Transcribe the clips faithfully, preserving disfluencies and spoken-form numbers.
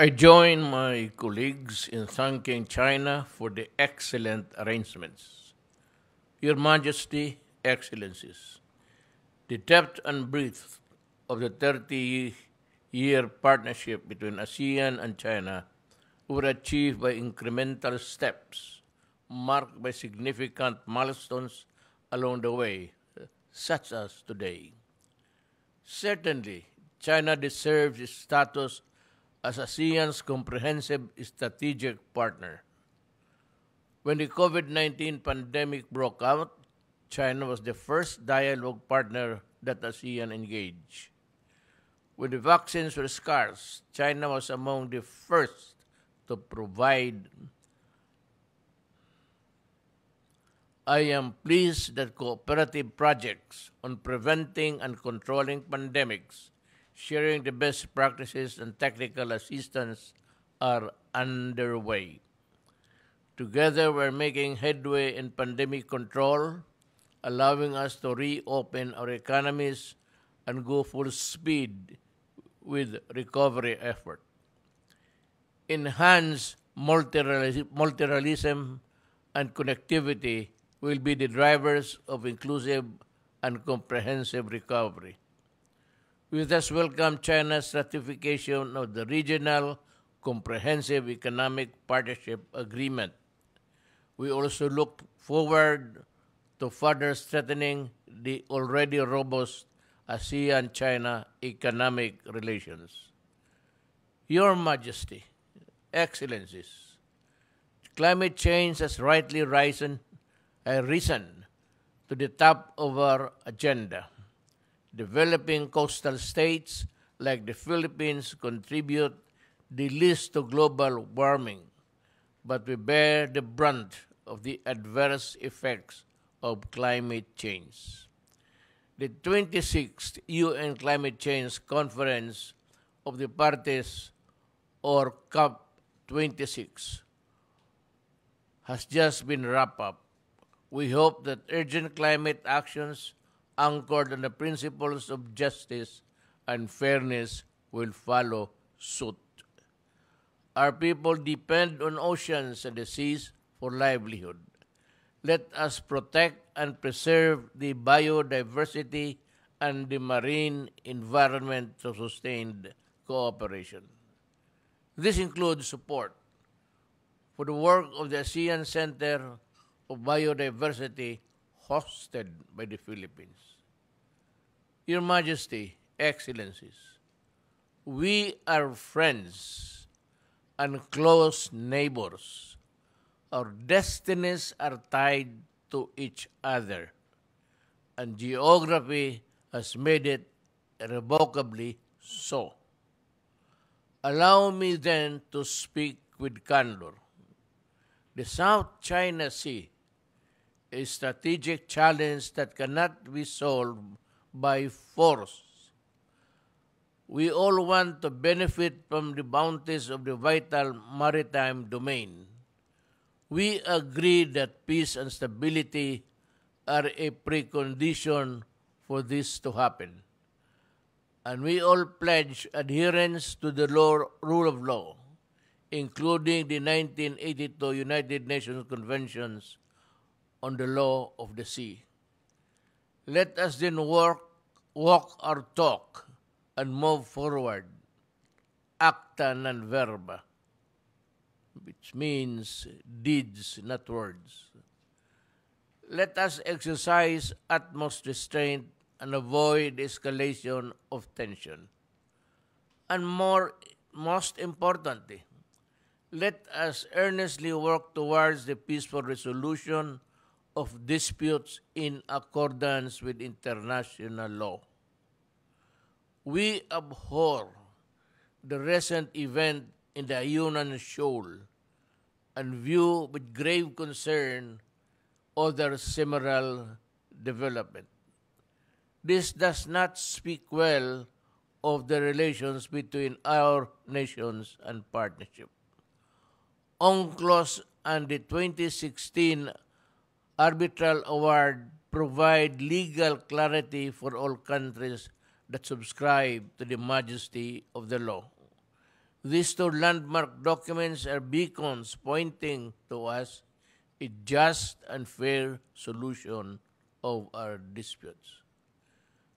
I join my colleagues in thanking China for the excellent arrangements. Your Majesty, Excellencies, the depth and breadth of the thirty-year partnership between ASEAN and China were achieved by incremental steps marked by significant milestones along the way, such as today. Certainly, China deserves its status as ASEAN's comprehensive strategic partner. When the COVID nineteen pandemic broke out, China was the first dialogue partner that ASEAN engaged. When the vaccines were scarce, China was among the first to provide. I am pleased that cooperative projects on preventing and controlling pandemics, sharing the best practices and technical assistance are underway. Together, we're making headway in pandemic control, allowing us to reopen our economies and go full speed with recovery effort. Enhanced multilateralism and connectivity will be the drivers of inclusive and comprehensive recovery. We thus welcome China's ratification of the Regional Comprehensive Economic Partnership Agreement. We also look forward to further strengthening the already robust ASEAN-China economic relations. Your Majesty, Excellencies, climate change has rightly risen, uh, risen to the top of our agenda. Developing coastal states like the Philippines contribute the least to global warming, but we bear the brunt of the adverse effects of climate change. The twenty-sixth U N Climate Change Conference of the Parties, or COP twenty-six, has just been wrapped up. We hope that urgent climate actions anchored on the principles of justice and fairness will follow suit. Our people depend on oceans and the seas for livelihood. Let us protect and preserve the biodiversity and the marine environment to sustain cooperation. This includes support for the work of the ASEAN Center for Biodiversity hosted by the Philippines. Your Majesty, Excellencies, we are friends and close neighbors. Our destinies are tied to each other, and geography has made it irrevocably so. Allow me then to speak with candor. The South China Sea, a strategic challenge that cannot be solved by force. We all want to benefit from the bounties of the vital maritime domain. We agree that peace and stability are a precondition for this to happen. And we all pledge adherence to the law, rule of law, including the nineteen eighty-two United Nations Conventions On the law of the sea. Let us then work, walk our talk and move forward, acta non verba, which means deeds, not words. Let us exercise utmost restraint and avoid escalation of tension. And more, most importantly, let us earnestly work towards the peaceful resolution of disputes in accordance with international law. We abhor the recent event in the Ayungin Shoal and view with grave concern other similar developments. This does not speak well of the relations between our nations and partnership. UNCLOS and the twenty sixteen Arbitral Award provide legal clarity for all countries that subscribe to the majesty of the law. These two landmark documents are beacons pointing to us a just and fair solution of our disputes.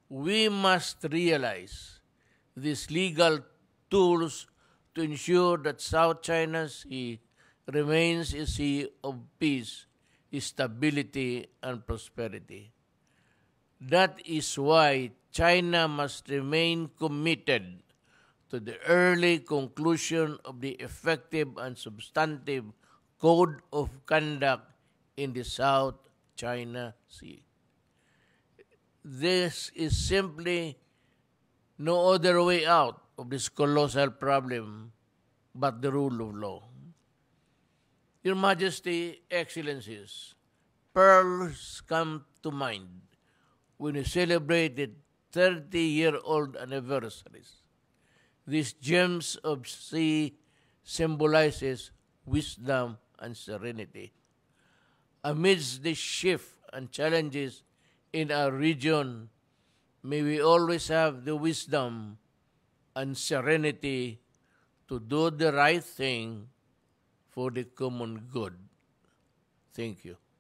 We must realize these legal tools to ensure that South China Sea remains a sea of peace, stability, and prosperity. That is why China must remain committed to the early conclusion of the effective and substantive Code of Conduct in the South China Sea. This is simply no other way out of this colossal problem but the rule of law. Your Majesty, Excellencies, pearls come to mind when we celebrate the thirty-year-old anniversaries. These gems of sea symbolizes wisdom and serenity. Amidst the shift and challenges in our region, may we always have the wisdom and serenity to do the right thing for the common good. Thank you.